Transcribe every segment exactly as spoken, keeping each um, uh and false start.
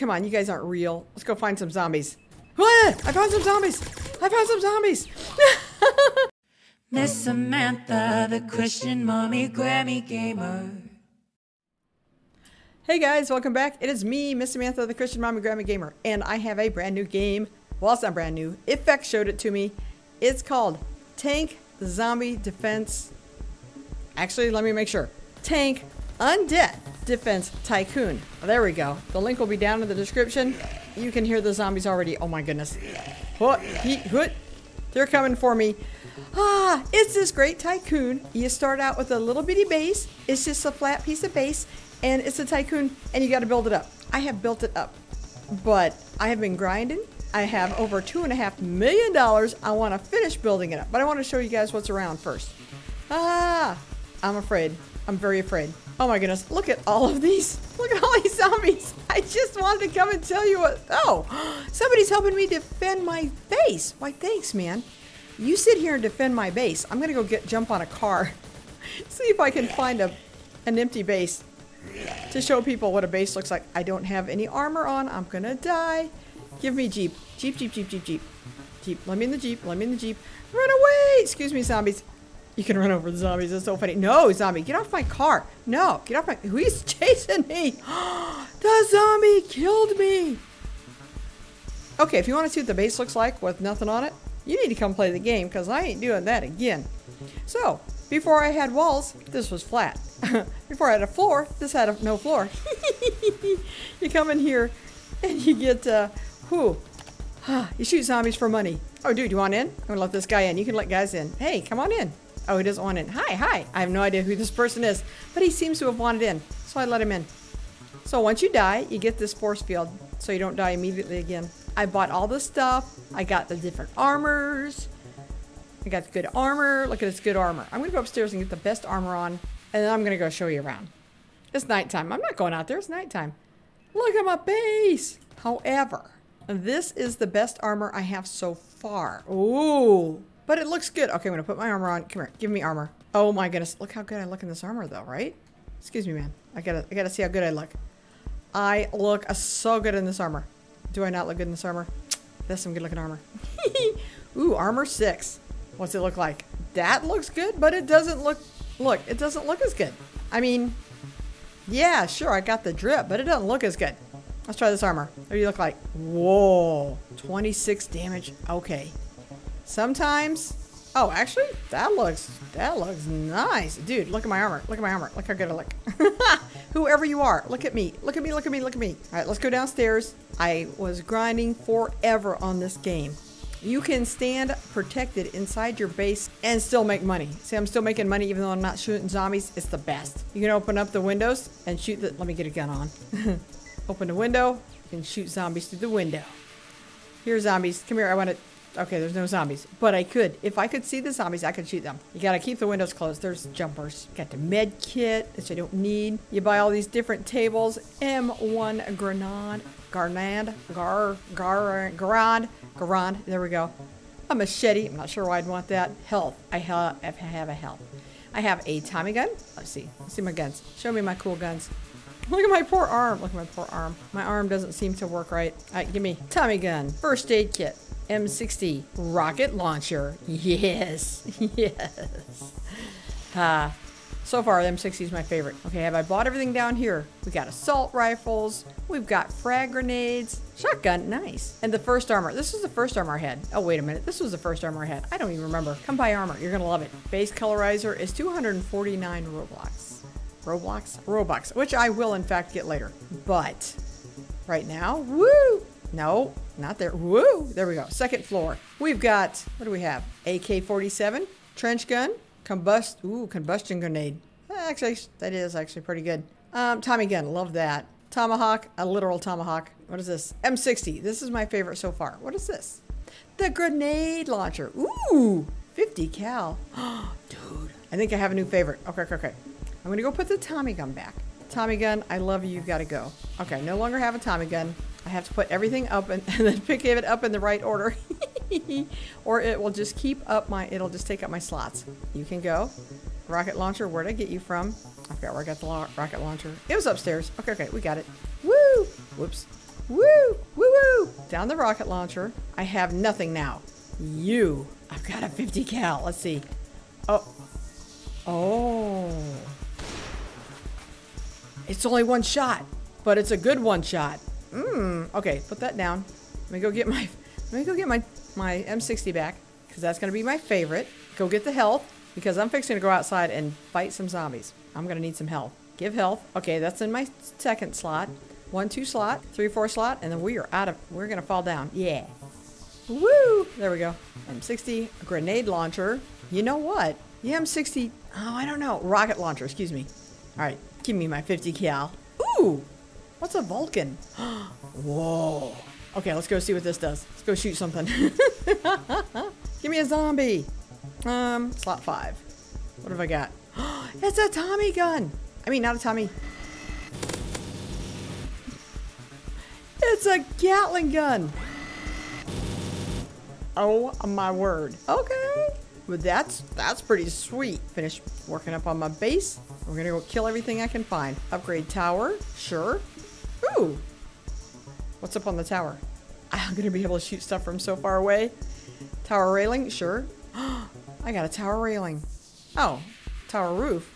Come on, you guys aren't real. Let's go find some zombies. Ah, I found some zombies. I found some zombies. Miss Samantha, the Christian mommy Grammy gamer. Hey guys, welcome back. It is me, Miss Samantha, the Christian mommy Grammy gamer, and I have a brand new game. Well, it's not brand new. Effect showed it to me. It's called Tank Zombie Defense. Actually, let me make sure. Tank Undead Defense Tycoon. Oh, there we go. The link will be down in the description. You can hear the zombies already. Oh my goodness. What? He, what? They're coming for me. Ah, it's this great tycoon. You start out with a little bitty base. It's just a flat piece of base, and it's a tycoon, and you got to build it up. I have built it up, but I have been grinding. I have over two and a half million dollars. I want to finish building it up, but I want to show you guys what's around first. Ah, I'm afraid. I'm very afraid. Oh my goodness, look at all of these. Look at all these zombies. I just wanted to come and tell you what. Oh, somebody's helping me defend my base. Why, thanks, man. You sit here and defend my base. I'm gonna go get jump on a car. See if I can find a, an empty base to show people what a base looks like. I don't have any armor on. I'm gonna die. Give me Jeep. Jeep, Jeep, Jeep, Jeep, Jeep. Jeep, let me in the Jeep. Let me in the Jeep. Run away. Excuse me, zombies. You can run over the zombies. That's so funny. No, zombie, get off my car. No, get off my... He's chasing me. The zombie killed me. Okay, if you want to see what the base looks like with nothing on it, you need to come play the game because I ain't doing that again. So, before I had walls, this was flat. Before I had a floor, this had a, no floor. You come in here and you get, uh, who? You shoot zombies for money. Oh, dude, you want in? I'm going to let this guy in. You can let guys in. Hey, come on in. Oh, he doesn't want in. Hi, hi. I have no idea who this person is, but he seems to have wanted in, so I let him in. So once you die, you get this force field, so you don't die immediately again. I bought all this stuff. I got the different armors. I got the good armor. Look at this good armor. I'm going to go upstairs and get the best armor on, and then I'm going to go show you around. It's nighttime. I'm not going out there. It's nighttime. Look at my base. However, this is the best armor I have so far. Ooh. But it looks good. Okay, I'm gonna put my armor on. Come here, give me armor. Oh my goodness, look how good I look in this armor though, right? Excuse me, man. I gotta, I gotta see how good I look. I look uh, so good in this armor. Do I not look good in this armor? That's some good looking armor. Ooh, armor six. What's it look like? That looks good, but it doesn't look, look, it doesn't look as good. I mean, yeah, sure, I got the drip, but it doesn't look as good. Let's try this armor. What do you look like? Whoa, twenty-six damage, okay. Sometimes, oh, actually, that looks, that looks nice. Dude, look at my armor. Look at my armor. Look how good I look. Whoever you are, look at me. Look at me, look at me, look at me. All right, let's go downstairs. I was grinding forever on this game. You can stand protected inside your base and still make money. See, I'm still making money even though I'm not shooting zombies. It's the best. You can open up the windows and shoot the, let me get a gun on. Open the window and shoot zombies through the window. Here, zombies. Come here, I want to. Okay, there's no zombies, but I could. If I could see the zombies, I could shoot them. You gotta keep the windows closed. There's jumpers. Got the med kit, which I don't need. You buy all these different tables. M one grenade, garnad, gar, gar, garand, garand. There we go. A machete. I'm not sure why I'd want that. Health. I have, I have a health. I have a Tommy gun. Let's see. Let's see my guns. Show me my cool guns. Look at my poor arm. Look at my poor arm. My arm doesn't seem to work right. All right, give me Tommy gun. First aid kit. M sixty rocket launcher. Yes, yes. Uh, so far, the M sixty is my favorite. Okay, have I bought everything down here? We got assault rifles. We've got frag grenades. Shotgun, nice. And the first armor. This is the first armor I had. Oh, wait a minute. This was the first armor I had. I don't even remember. Come buy armor. You're going to love it. Base colorizer is two hundred forty-nine Roblox. Roblox? Robux, which I will, in fact, get later. But right now, woo! No, not there. Woo! There we go. Second floor. We've got, what do we have? A K forty-seven, trench gun, combust, ooh, combustion grenade. Actually, that is actually pretty good. Um, Tommy gun, love that. Tomahawk, a literal tomahawk. What is this? M sixty. This is my favorite so far. What is this? The grenade launcher. Ooh, fifty cal. Dude, I think I have a new favorite. Okay, okay, okay. I'm going to go put the Tommy gun back. Tommy gun, I love you. You've got to go. Okay, I no longer have a Tommy gun. I have to put everything up and, and then pick it up in the right order. Or it will just keep up my, it'll just take up my slots. You can go. Rocket launcher, where'd I get you from? I forgot where I got the rocket launcher. It was upstairs. Okay, okay, we got it. Woo! Whoops. Woo! Woo woo! Down the rocket launcher. I have nothing now. You. I've got a fifty cal. Let's see. Oh. Oh. It's only one shot, but it's a good one shot. Mmm. Okay, put that down. Let me go get my let me go get my, my M sixty back, because that's gonna be my favorite. Go get the health, because I'm fixing to go outside and fight some zombies. I'm gonna need some health. Give health. Okay, that's in my second slot. One, two slot, three, four slot, and then we are out of we're gonna fall down. Yeah. Woo! There we go. M sixty, a grenade launcher. You know what? The M sixty, oh, I don't know. Rocket launcher, excuse me. Alright, give me my fifty cal. Ooh! What's a Vulcan? Whoa. Okay, let's go see what this does. Let's go shoot something. Give me a zombie. Um, slot five. What have I got? It's a Tommy gun. I mean, not a Tommy. It's a Gatling gun. Oh my word. Okay. Well, that's that's pretty sweet. Finish working up on my base. We're gonna go kill everything I can find. Upgrade tower. Sure. Ooh. What's up on the tower? I'm gonna be able to shoot stuff from so far away. Tower railing, sure. I got a tower railing. Oh, tower roof.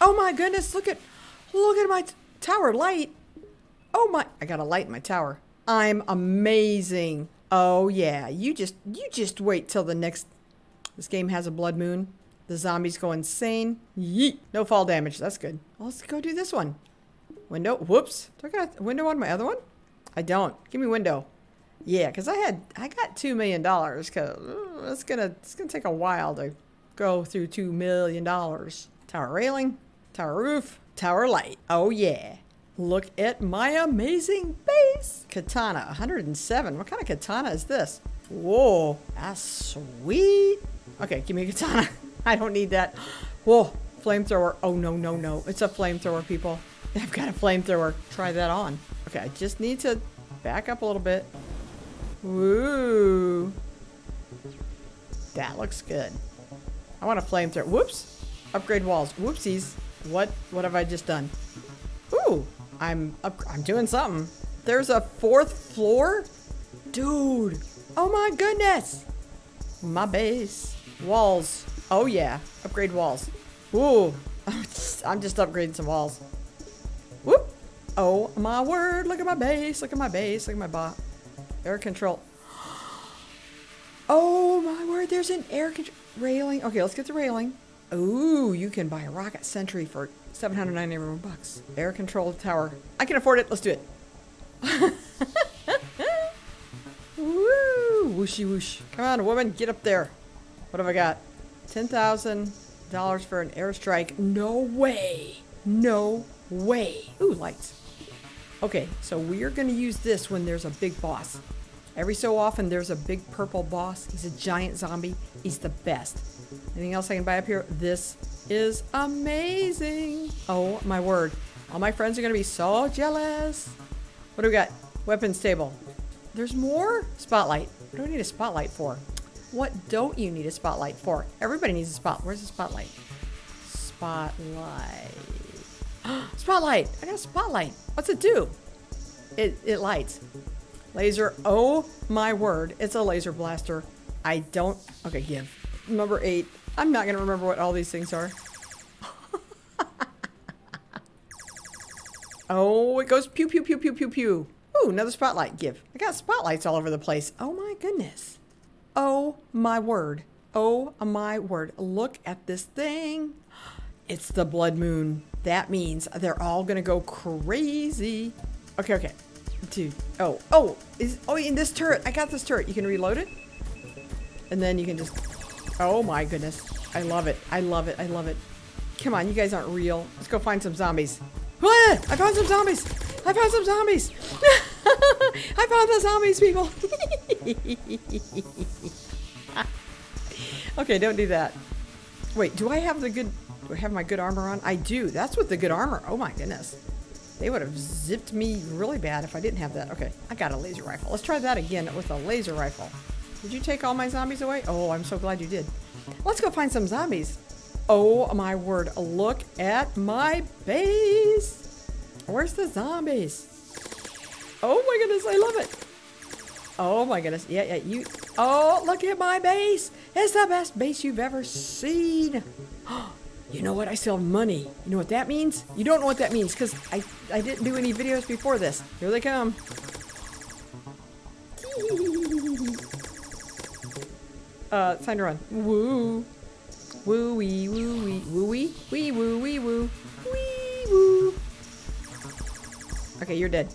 Oh my goodness, look at, look at my t tower light. Oh my, I got a light in my tower. I'm amazing. Oh yeah, you just, you just wait till the next, this game has a blood moon. The zombies go insane. Yeet, no fall damage, that's good. Well, let's go do this one. Window, whoops, do I got a window on my other one? I don't. Give me window. Yeah, because I had I got two million dollars. Cause uh, it's gonna it's gonna take a while to go through two million dollars. Tower railing, tower roof, tower light. Oh yeah! Look at my amazing base. Katana, one hundred and seven. What kind of katana is this? Whoa, that's sweet. Okay, give me a katana. I don't need that. Whoa, flamethrower. Oh no no no! It's a flamethrower, people. I've got a flamethrower. Try that on. Okay, I just need to back up a little bit. Woo. That looks good. I want a flamethrower. Whoops. Upgrade walls. Whoopsies. What what have I just done? Ooh, I'm up, I'm doing something. There's a fourth floor? Dude. Oh my goodness. My base. Walls. Oh yeah. Upgrade walls. Ooh. I'm just upgrading some walls. Whoop! Oh my word! Look at my base! Look at my base! Look at my bot. Air control. Oh my word! There's an air control railing. Okay, let's get the railing. Ooh, you can buy a rocket sentry for seven hundred ninety-one bucks. Air control tower. I can afford it. Let's do it. Woo! Whooshy whoosh! Come on, woman, get up there. What have I got? Ten thousand dollars for an airstrike? No way! No way. Ooh, lights. Okay, so we're gonna use this when there's a big boss. Every so often there's a big purple boss. He's a giant zombie. He's the best. Anything else I can buy up here? This is amazing. Oh my word. All my friends are gonna be so jealous. What do we got? Weapons table. There's more? Spotlight. What do I need a spotlight for? What don't you need a spotlight for? Everybody needs a spot. Where's the spotlight? Spotlight. Spotlight! I got a spotlight. What's it do? It it lights. Laser. Oh my word! It's a laser blaster. I don't. Okay, give. Number eight. I'm not gonna remember what all these things are. Oh, it goes pew pew pew pew pew pew. Ooh, another spotlight. Give. I got spotlights all over the place. Oh my goodness. Oh my word. Oh my word. Look at this thing. It's the blood moon. That means they're all gonna go crazy. Okay, okay. Dude. Oh, oh, is oh in this turret. I got this turret. You can reload it. And then you can just. Oh my goodness. I love it. I love it. I love it. Come on, you guys aren't real. Let's go find some zombies. Ah, I found some zombies! I found some zombies! I found the zombies, people! Okay, don't do that. Wait, do I have the good. Do I have my good armor on? I do. That's with the good armor. Oh my goodness. They would have zipped me really bad if I didn't have that. Okay. I got a laser rifle. Let's try that again with a laser rifle. Did you take all my zombies away? Oh, I'm so glad you did. Let's go find some zombies. Oh my word. Look at my base. Where's the zombies? Oh my goodness, I love it. Oh my goodness, yeah, yeah, you, oh, look at my base. It's the best base you've ever seen. You know what, I sell money. You know what that means? You don't know what that means, because I, I didn't do any videos before this. Here they come. Uh, time to run. Woo. Woo-wee, woo-wee, woo-wee, wee woo wee woo wee woo. Okay, you're dead.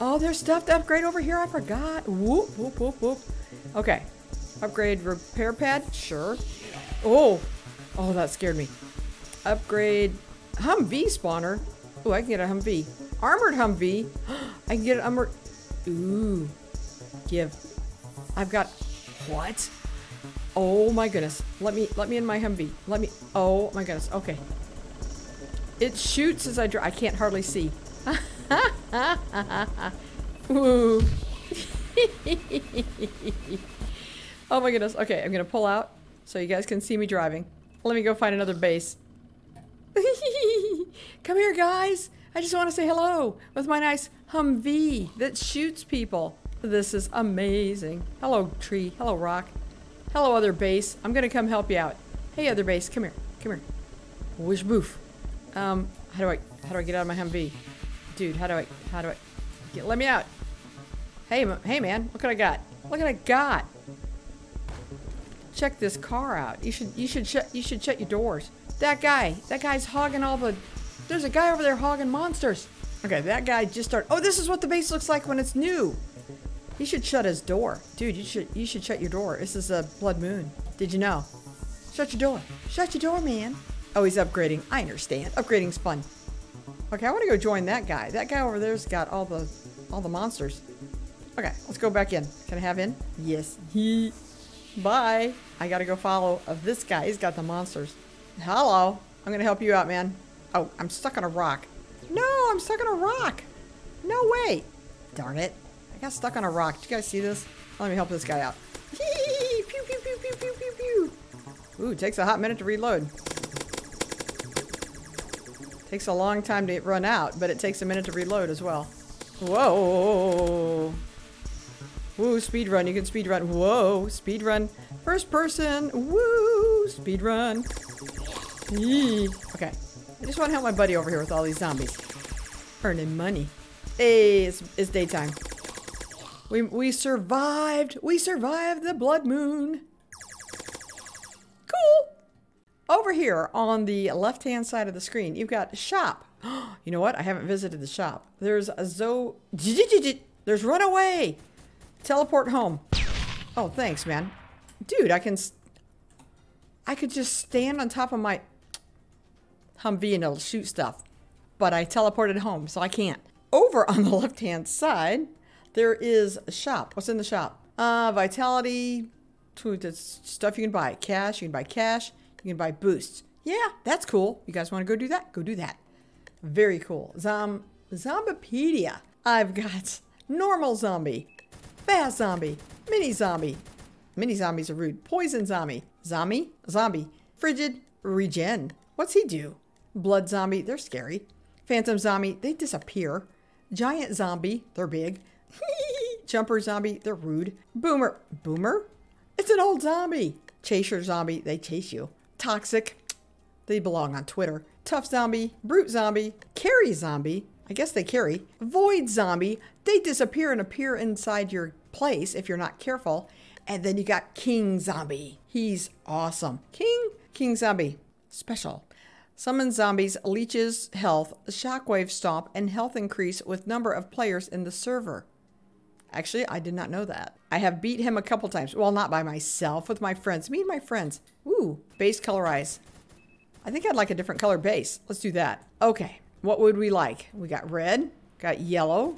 Oh, there's stuff to upgrade over here. I forgot. Whoop, whoop, whoop, whoop. Okay. Upgrade repair pad. Sure. Oh. Oh, that scared me. Upgrade Humvee spawner. Oh, I can get a Humvee. Armored Humvee. I can get an armored. Ooh. Give. I've got. What? Oh my goodness. Let me, let me in my Humvee. Let me. Oh my goodness. Okay. It shoots as I drive. I can't hardly see. Ooh. Oh my goodness. Okay, I'm gonna pull out so you guys can see me driving. Let me go find another base. Come here, guys. I just want to say hello with my nice Humvee that shoots people. This is amazing. Hello, tree. Hello, rock. Hello, other base. I'm gonna come help you out. Hey, other base. Come here. Come here. Whoosh boof. Um, how do I how do I get out of my Humvee? Dude, how do I, how do I, get, let me out. Hey, hey man, look what I got. Look what I got. Check this car out. You should, you should shut, you should shut your doors. That guy, that guy's hogging all the, there's a guy over there hogging monsters. Okay, that guy just started, oh, this is what the base looks like when it's new. He should shut his door. Dude, you should, you should shut your door. This is a blood moon. Did you know? Shut your door. Shut your door, man. Oh, he's upgrading. I understand. Upgrading's fun. Okay, I want to go join that guy. That guy over there's got all the all the monsters. Okay, let's go back in. Can I have in? Yes. He. Bye. I gotta go follow of this guy. He's got the monsters. Hello. I'm gonna help you out, man. Oh, I'm stuck on a rock. No, I'm stuck on a rock. No way. Darn it. I got stuck on a rock. Did you guys see this? Let me help this guy out. Pew, pew, pew, pew, pew, pew, pew. Ooh, it takes a hot minute to reload. Takes a long time to run out, but it takes a minute to reload as well. Whoa. Woo, speed run. You can speed run. Whoa, speed run. First person. Woo, speed run. Yee. Okay. I just want to help my buddy over here with all these zombies. Earning money. Hey, it's, it's daytime. We, we survived. We survived the blood moon. Cool. Over here on the left-hand side of the screen, you've got shop. You know what? I haven't visited the shop. There's a zo... There's runaway. Teleport home. Oh, thanks, man. Dude, I can... I could just stand on top of my Humvee and it'll shoot stuff. But I teleported home, so I can't. Over on the left-hand side, there is a shop. What's in the shop? Uh, vitality. Stuff you can buy. Cash. You can buy cash. You can buy boosts. Yeah, that's cool. You guys want to go do that? Go do that. Very cool. Zom Zombipedia. I've got normal zombie, fast zombie, mini zombie. Mini zombies are rude. Poison zombie. Zombie? Zombie. Frigid. Regen. What's he do? Blood zombie. They're scary. Phantom zombie. They disappear. Giant zombie. They're big. Jumper zombie. They're rude. Boomer. Boomer? It's an old zombie. Chaser zombie. They chase you. Toxic. They belong on Twitter. Tough zombie. Brute zombie. Carry zombie. I guess they carry. Void zombie. They disappear and appear inside your place if you're not careful. And then you got King zombie. He's awesome. King. King zombie. Special. Summon zombies. Leeches health. Shockwave stomp. And health increase with number of players in the server. Actually, I did not know that. I have beat him a couple times. Well, not by myself. With my friends. Me and my friends. Ooh, base colorize. I think I'd like a different color base. Let's do that. Okay, what would we like? We got red, got yellow,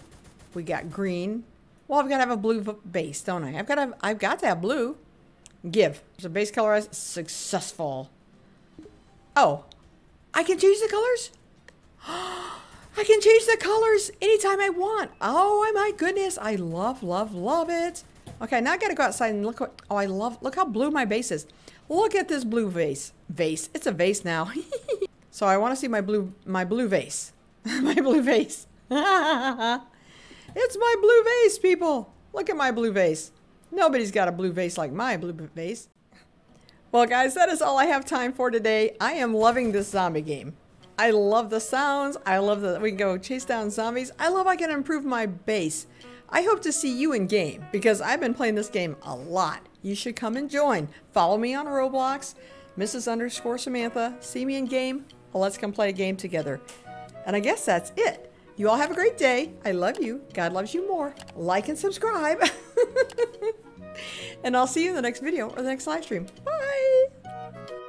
we got green. Well, I've got to have a blue base, don't I? I've got to have, I've got to have blue. Give. So base colorize, successful. Oh, I can change the colors? I can change the colors anytime I want. Oh my goodness, I love, love, love it. Okay, now I gotta go outside and look what, oh, I love, look how blue my base is. Look at this blue vase. Vase. It's a vase now. So I want to see my blue, my blue vase. My blue vase. It's my blue vase, people. Look at my blue vase. Nobody's got a blue vase like my blue vase. Well, guys, that is all I have time for today. I am loving this zombie game. I love the sounds. I love that we can go chase down zombies. I love I can improve my base. I hope to see you in game because I've been playing this game a lot. You should come and join. Follow me on Roblox, Missus Underscore Samantha. See me in game. Well, let's come play a game together. And I guess that's it. You all have a great day. I love you. God loves you more. Like and subscribe. And I'll see you in the next video or the next live stream. Bye.